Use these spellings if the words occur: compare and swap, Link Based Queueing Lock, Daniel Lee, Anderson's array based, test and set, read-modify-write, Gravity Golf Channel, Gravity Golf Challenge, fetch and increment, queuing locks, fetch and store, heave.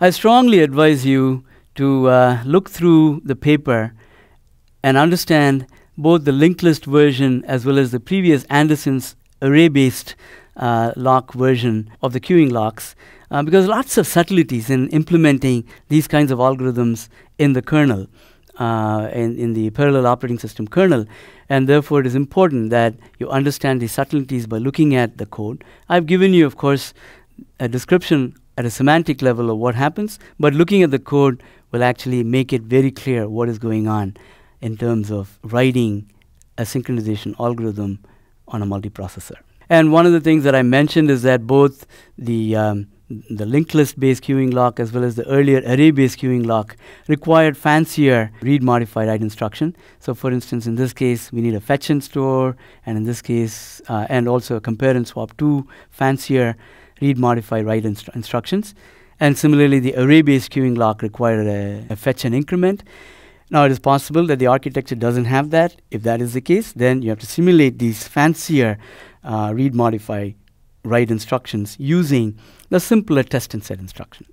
I strongly advise you to look through the paper and understand both the linked list version as well as the previous Anderson's array based lock version of the queuing locks, because lots of subtleties in implementing these kinds of algorithms in the kernel, in the parallel operating system kernel, and therefore it is important that you understand these subtleties by looking at the code. I've given you, of course, a description at a semantic level of what happens, but looking at the code will actually make it very clear what is going on in terms of writing a synchronization algorithm on a multiprocessor. And one of the things that I mentioned is that both the linked list based queuing lock as well as the earlier array based queuing lock required fancier read-modify-write instruction. So for instance, in this case we need a fetch and store, and in this case and also a compare and swap, two fancier read-modify-write instructions. And similarly, the array based queuing lock required a fetch and increment. Now it is possible that the architecture doesn't have that. If that is the case, then you have to simulate these fancier read-modify-write instructions using the simpler test and set instruction.